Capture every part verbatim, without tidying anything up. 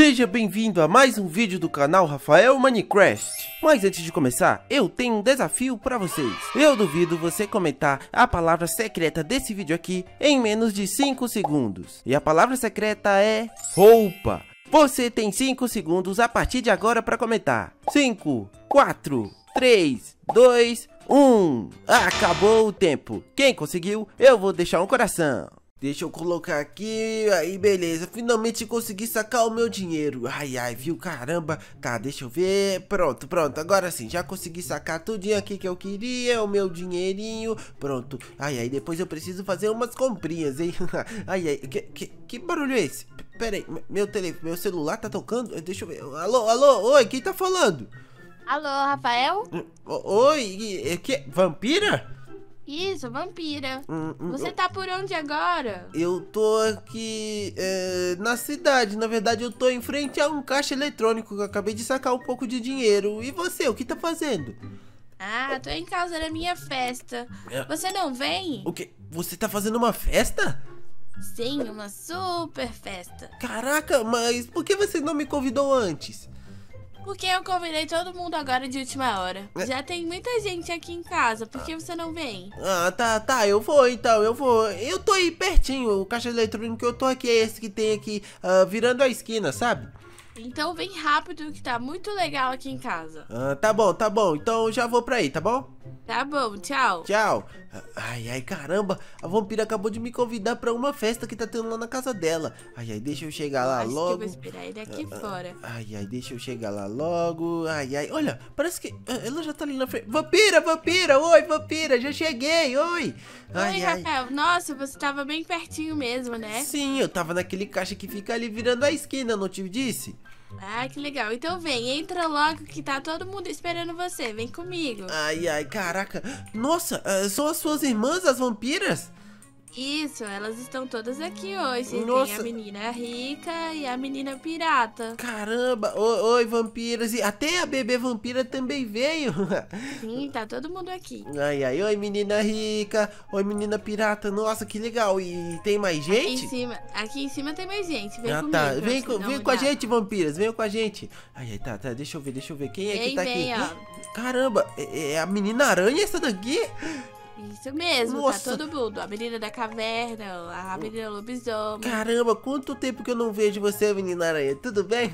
Seja bem-vindo a mais um vídeo do canal Rafael Minecraft. Mas antes de começar, eu tenho um desafio para vocês. Eu duvido você comentar a palavra secreta desse vídeo aqui em menos de cinco segundos. E a palavra secreta é roupa. Você tem cinco segundos a partir de agora para comentar. cinco, quatro, três, dois, um. Acabou o tempo. Quem conseguiu, eu vou deixar um coração. Deixa eu colocar aqui, aí beleza, finalmente consegui sacar o meu dinheiro, ai ai, viu, caramba, tá, deixa eu ver, pronto, pronto, agora sim, já consegui sacar tudinho aqui que eu queria, o meu dinheirinho, pronto, ai ai, depois eu preciso fazer umas comprinhas, hein, ai ai, que, que, que barulho é esse? Pera aí, meu telefone, meu celular tá tocando, deixa eu ver, alô, alô, oi, quem tá falando? Alô, Rafael? Oi, que, vampira? Isso, vampira. Hum, hum, Você tá por onde agora? Eu tô aqui é, na cidade. Na verdade, eu tô em frente a um caixa eletrônico. Eu acabei de sacar um pouco de dinheiro. E você, o que tá fazendo? Ah, tô em casa da minha festa. Você não vem? O quê? Você tá fazendo uma festa? Sim, uma super festa. Caraca, mas por que você não me convidou antes? Porque eu convidei todo mundo agora de última hora. Já tem muita gente aqui em casa, por que você não vem? Ah, tá, tá, eu vou então, eu vou. Eu tô aí pertinho, o caixa eletrônico que eu tô aqui é esse que tem aqui, uh, virando a esquina, sabe? Então vem rápido que tá muito legal aqui em casa. Ah, tá bom, tá bom, então eu já vou pra aí, tá bom? Tá bom, tchau. Tchau. Ai, ai, caramba, a vampira acabou de me convidar pra uma festa que tá tendo lá na casa dela. Ai, ai, deixa eu chegar lá Acho logo. Que eu vou esperar ele aqui ah, fora. Ai, ai, deixa eu chegar lá logo. Ai, ai, olha, parece que ela já tá ali na frente. Vampira, vampira, oi, vampira, já cheguei, oi. Ai, oi, ai. Rafael, nossa, você tava bem pertinho mesmo, né? Sim, eu tava naquele caixa que fica ali virando a esquina, não te disse? Ah, que legal. Então vem, entra logo que tá todo mundo esperando você. Vem comigo. Ai, ai, caraca. Nossa, são as suas irmãs, as vampiras? Isso, elas estão todas aqui hoje. Nossa. Tem a menina rica e a menina pirata. Caramba, oi, oi vampiras. E até a bebê vampira também veio. Sim, tá todo mundo aqui. Ai, ai, oi menina rica, oi menina pirata. Nossa, que legal. E tem mais gente? Aqui em cima, aqui em cima tem mais gente. Vem ah, comigo. Tá. Vem, com, vem com a gente, vampiras. Vem com a gente. Ai, ai, tá, tá. Deixa eu ver, deixa eu ver. Quem é vem, que tá vem, aqui? Ó. Caramba, é, é a menina aranha essa daqui? Isso mesmo, Nossa. Tá todo mundo. A menina da caverna, a menina lobisomem. Caramba, quanto tempo que eu não vejo você, menina aranha. Tudo bem?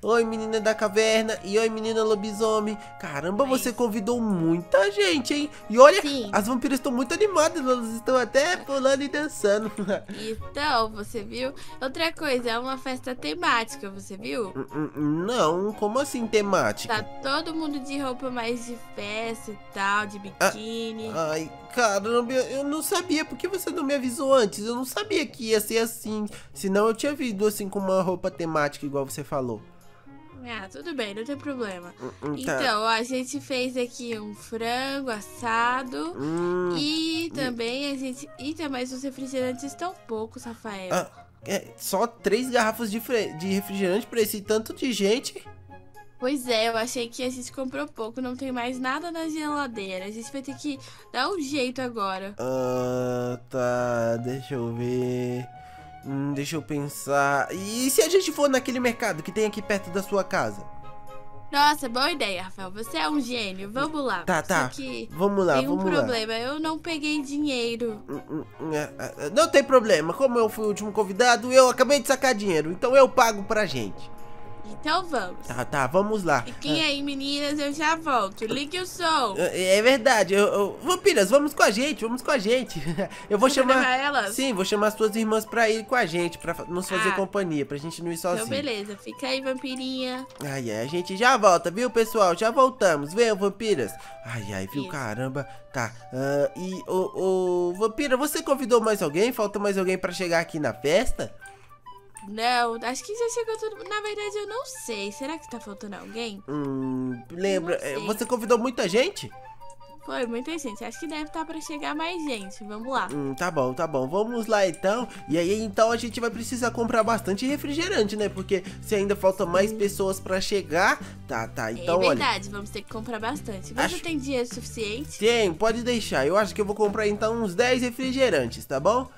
Oi, menina da caverna e oi, menina lobisomem. Caramba, Mas... você convidou muita gente, hein? E olha, Sim. as vampiras estão muito animadas. Elas estão até pulando e dançando. Então, você viu? Outra coisa, é uma festa temática, você viu? Não, como assim temática? Tá todo mundo de roupa mais de festa e tal, de biquíni. Ah, ai, caramba, eu não sabia, por que você não me avisou antes? Eu não sabia que ia ser assim, senão eu tinha vindo assim com uma roupa temática igual você falou. Ah, tudo bem, não tem problema. Tá. Então, ó, a gente fez aqui um frango assado hum. e também a gente... E também os refrigerantes estão poucos, Rafael. Ah, é, só três garrafas de, fre... de refrigerante pra esse tanto de gente? Pois é, eu achei que a gente comprou pouco, não tem mais nada na geladeira. A gente vai ter que dar um jeito agora. Ah, tá, deixa eu ver. Hum, deixa eu pensar. E se a gente for naquele mercado que tem aqui perto da sua casa? Nossa, boa ideia, Rafael. Você é um gênio. Vamos lá. Tá, tá. Só que vamos lá, tem um vamos problema. Lá. Eu não peguei dinheiro. Não tem problema. Como eu fui o último convidado, eu acabei de sacar dinheiro. Então eu pago pra gente. Então vamos. Tá, tá, vamos lá. Fiquem aí, meninas, eu já volto. Ligue o som. É verdade. Eu, eu... Vampiras, vamos com a gente, vamos com a gente. Eu vou Você chamar elas? Sim, vou chamar as suas irmãs pra ir com a gente, pra nos fazer ah. companhia, pra gente não ir sozinho. Então beleza, fica aí, vampirinha. Ai, ai, a gente já volta, viu, pessoal? Já voltamos, venham, vampiras. Ai, ai, viu, Isso. caramba. Tá, uh, e o, o... Vampira, você convidou mais alguém? Falta mais alguém pra chegar aqui na festa? Não, acho que já chegou todo mundo. Na verdade, eu não sei. Será que tá faltando alguém? Hum, lembra, você convidou muita gente? Foi, muita gente. Acho que deve estar pra chegar mais gente. Vamos lá. Hum, tá bom, tá bom. Vamos lá, então. E aí, então, a gente vai precisar comprar bastante refrigerante, né? Porque se ainda faltam mais hum. pessoas pra chegar... Tá, tá. Então, olha... É verdade, olha, vamos ter que comprar bastante. Você acho... tem dinheiro suficiente? Tem, pode deixar. Eu acho que eu vou comprar, então, uns dez refrigerantes, tá bom?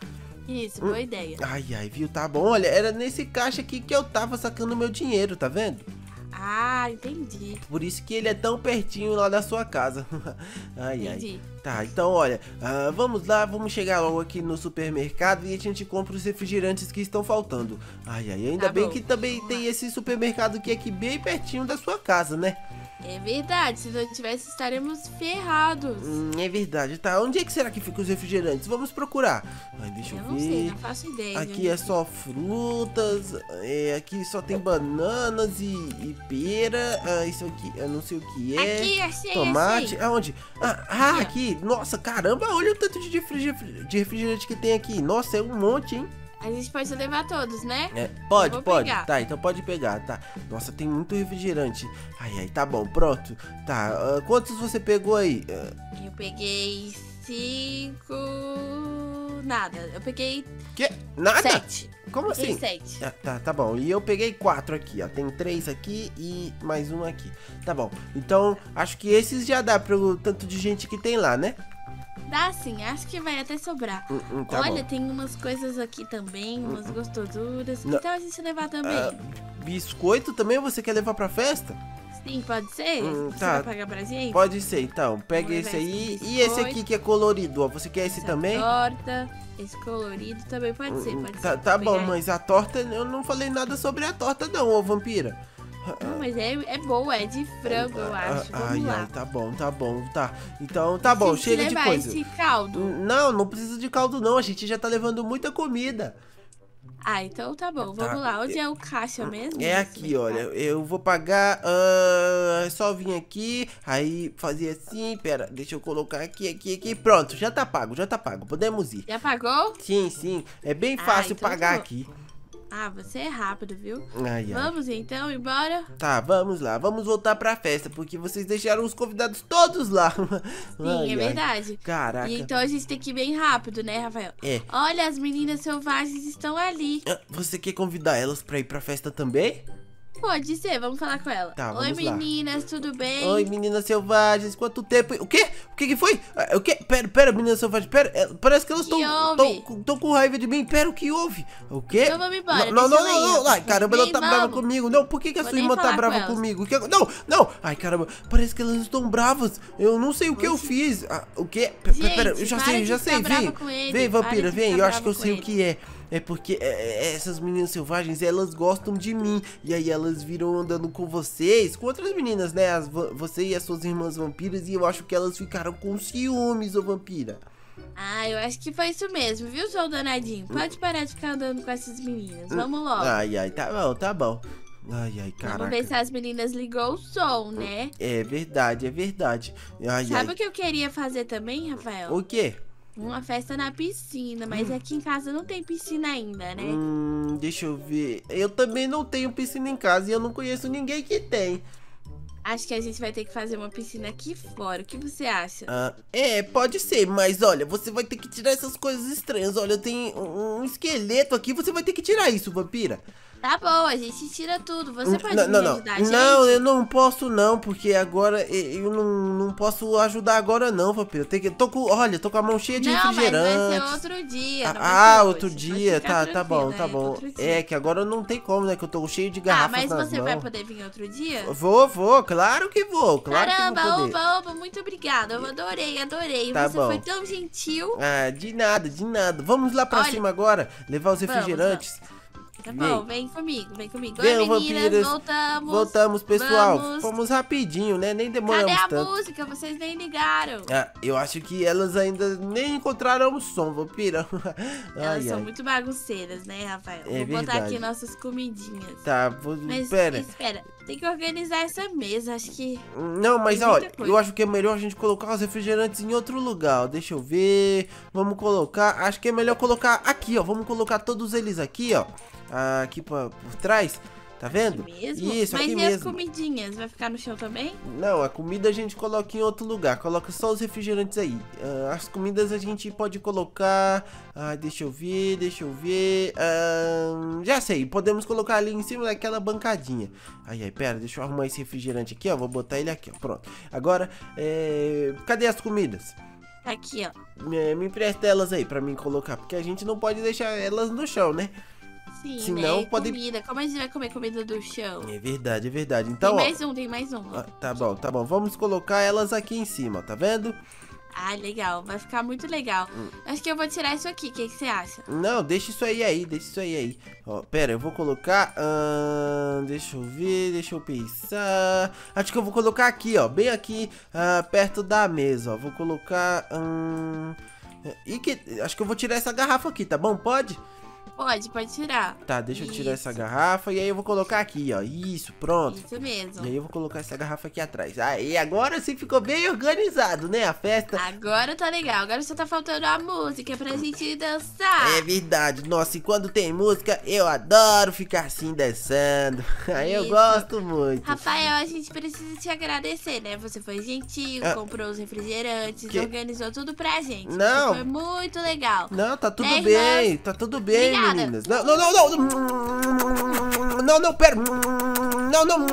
Isso, boa hum. ideia. Ai, ai, viu? Tá bom. Olha, era nesse caixa aqui que eu tava sacando meu dinheiro, tá vendo? Ah, entendi. Por isso que ele é tão pertinho lá da sua casa. Ai, entendi. Ai. Tá, então olha, uh, vamos lá, vamos chegar logo aqui no supermercado e a gente compra os refrigerantes que estão faltando. Ai, ai, ainda tá bem bom. que também tem esse supermercado que é aqui bem pertinho da sua casa, né? É verdade, se não tivesse estaremos ferrados. Hum, é verdade, tá, onde é que será que ficam os refrigerantes? Vamos procurar. Ai, deixa eu, eu não ver. sei, não faço ideia. Aqui é só frutas, é, aqui só tem bananas e, e pera, ah, isso aqui, eu não sei o que é. Aqui, achei, tomate, achei. Aonde? Ah, ah, aqui. Nossa, caramba, olha o tanto de refrigerante que tem aqui. Nossa, é um monte, hein? A gente pode levar todos, né? É, pode, pode. Pegar. Tá, então pode pegar, tá. Nossa, tem muito refrigerante. Ai, ai, tá bom, pronto. Tá, uh, quantos você pegou aí? Uh... Eu peguei cinco... Nada, eu peguei... Que? Nada? Sete. Como assim? Sete. Ah, tá, tá bom. E eu peguei quatro aqui, ó. Tem três aqui e mais um aqui. Tá bom. Então, acho que esses já dá pro tanto de gente que tem lá, né? Dá sim, acho que vai até sobrar. Hum, hum, tá Olha, bom. tem umas coisas aqui também, hum, umas gostosuras. Não. Então a gente levar também. Ah, biscoito também você quer levar pra festa? Sim, pode ser? Hum, você tá. vai pagar pra gente? Pode ser, então. Pega Vamos esse aí e esse aqui que é colorido, ó. Você quer esse Essa também? Torta, esse colorido também pode ser, pode tá, ser. Tá bom, pegar. mas a torta, eu não falei nada sobre a torta não, ô vampira. Não, mas é, é boa, é de frango, eu acho. Vamos ai, lá. ai, tá bom, tá bom, tá. Então, tá bom, chega de coisa. Esse caldo? Não, não precisa de caldo não, a gente já tá levando muita comida. Ah, então tá bom, vamos tá. lá. Onde é o caixa mesmo? É aqui, olha, eu vou pagar, uh, só vim aqui, aí fazer assim, pera, deixa eu colocar aqui, aqui, aqui, pronto, já tá pago, já tá pago, podemos ir. Já pagou? Sim, sim, é bem fácil ah, então pagar tá aqui. Ah, você é rápido, viu? Ai, ai. Vamos então, embora? Tá, vamos lá. Vamos voltar pra festa, porque vocês deixaram os convidados todos lá. Sim, ai, é verdade. Ai. Caraca. E então a gente tem que ir bem rápido, né, Rafael? É. Olha, as meninas selvagens estão ali. Você quer convidar elas pra ir pra festa também? Pode ser, vamos falar com ela. Tá, Oi, meninas, lá. tudo bem? Oi, meninas selvagens, quanto tempo? O quê? O que que foi? O quê? Pera, pera, meninas selvagens, pera. Parece que elas estão com raiva de mim. Pera, o que houve? O quê? Então vamos embora. Não, não, não, não. Ai, caramba, ela tá brava comigo. Não, por que que a sua irmã tá brava comigo? Não, não. Ai, caramba, parece que elas estão bravas. Eu não sei o que eu fiz. O quê? Pera, eu já sei, eu já sei. Vem, vem, vampira, vem. Eu acho que eu sei o que é. É porque essas meninas selvagens, elas gostam de mim. E aí elas viram andando com vocês, com outras meninas, né? As, você e as suas irmãs vampiras. E eu acho que elas ficaram com ciúmes, ô vampira. Ah, eu acho que foi isso mesmo, viu, seu danadinho? Pode parar de ficar andando com essas meninas, vamos logo. Ai, ai, tá bom, tá bom. Ai, ai, caraca. Vamos ver se as meninas ligou o som, né? É verdade, é verdade. Ai, Sabe ai. o que eu queria fazer também, Rafael? O quê? Uma festa na piscina, mas aqui em casa não tem piscina ainda, né? Hum, deixa eu ver. Eu também não tenho piscina em casa e eu não conheço ninguém que tem. Acho que a gente vai ter que fazer uma piscina aqui fora. O que você acha? Ah, é, pode ser, mas olha, você vai ter que tirar essas coisas estranhas. Olha, tem um esqueleto aqui, você vai ter que tirar isso, vampira. Tá bom, a gente tira tudo. Você pode não, me não, ajudar, não. gente? Não, eu não posso não, porque agora eu não, não posso ajudar agora não, vampira. Tem que, tô com, olha, tô com a mão cheia de não, refrigerante. Não, mas vai ser outro dia. Ah, ah outro hoje. dia. Tá, tá bom, tá bom. É, que agora não tem como, né, que eu tô cheio de garrafas nas mãos. Ah, mas você vai poder vir outro dia? Vou, vou, claro que vou, claro Caramba, que vou Caramba, oba, oba, muito obrigada. Eu adorei, adorei. Tá você bom. foi tão gentil. Ah, de nada, de nada. Vamos lá pra olha, cima agora, levar os refrigerantes. Vamos, vamos. Tá bom, vem comigo, vem comigo. Vem, Oi, meninas, vampiras. voltamos. Voltamos, pessoal. Vamos. Fomos rapidinho, né? Nem demoramos tanto. Cadê a música? Vocês nem ligaram. Ah, eu acho que elas ainda nem encontraram o som, vampira. Ai, elas ai. são muito bagunceiras, né, Rafael? É vou verdade. botar aqui nossas comidinhas. Tá, vou... Mas, espera. espera. Tem que organizar essa mesa, acho que... Não, mas olha, coisa. eu acho que é melhor a gente colocar os refrigerantes em outro lugar. Deixa eu ver... Vamos colocar... Acho que é melhor colocar aqui, ó. Vamos colocar todos eles aqui, ó. Aqui por, por trás, tá vendo? Aqui mesmo? Isso, Mas aqui e mesmo. as comidinhas? Vai ficar no chão também? Não, a comida a gente coloca em outro lugar. Coloca só os refrigerantes aí. uh, As comidas a gente pode colocar... Uh, deixa eu ver, deixa eu ver... Uh, já sei, podemos colocar ali em cima daquela bancadinha. Ai, ai, pera, deixa eu arrumar esse refrigerante aqui, ó. Vou botar ele aqui, ó, pronto. Agora, é... cadê as comidas? Aqui, ó. É, me empresta elas aí pra mim colocar, porque a gente não pode deixar elas no chão, né? Sim, senão, né? Pode... comida. Como a gente vai comer comida do chão? É verdade, é verdade. Então, tem mais ó... um, tem mais um. Ah, tá bom, tá bom. Vamos colocar elas aqui em cima, tá vendo? Ah, legal. Vai ficar muito legal. Hum. Acho que eu vou tirar isso aqui. O que, que você acha? Não, deixa isso aí aí, deixa isso aí aí. Ó, pera, eu vou colocar... Hum, deixa eu ver, deixa eu pensar... Acho que eu vou colocar aqui, ó. Bem aqui, uh, perto da mesa, ó. Vou colocar... Hum, e que, acho que eu vou tirar essa garrafa aqui, tá bom? Pode? Pode, pode tirar. Tá, deixa isso. Eu tirar essa garrafa e aí eu vou colocar aqui, ó. Isso, pronto. Isso mesmo. E aí eu vou colocar essa garrafa aqui atrás. Aí, agora sim ficou bem organizado, né? A festa. Agora tá legal. Agora só tá faltando a música pra gente dançar. É verdade. Nossa, e quando tem música, eu adoro ficar assim dançando. Aí eu gosto muito. Rafael, a gente precisa te agradecer, né? Você foi gentil, ah, comprou os refrigerantes, que... organizou tudo pra gente. Não. Foi muito legal. Não, tá tudo é, bem. Irmã... Tá tudo bem, obrigada. Meninas. Não, não, não, não. Não, não, pera. Não, não.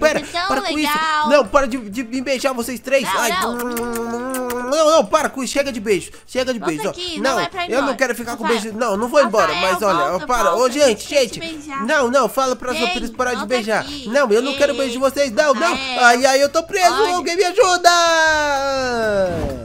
Pera, para legal. Com isso. Não, para de, de me beijar vocês três. Não, ai, não. Não, não, para com isso. Chega de beijo. Chega de volta beijo. Aqui, não, não eu não quero ficar Rafael. Com beijo. Não, não vou embora. Rafael, mas olha, volta, para. Ô, oh, gente, gente. Não, não, fala para eles parar de beijar. Aqui. Não, eu ei, não quero beijo de vocês. Não, Rafael. Não. Ai, ai, eu tô preso. Olha. Alguém me ajuda.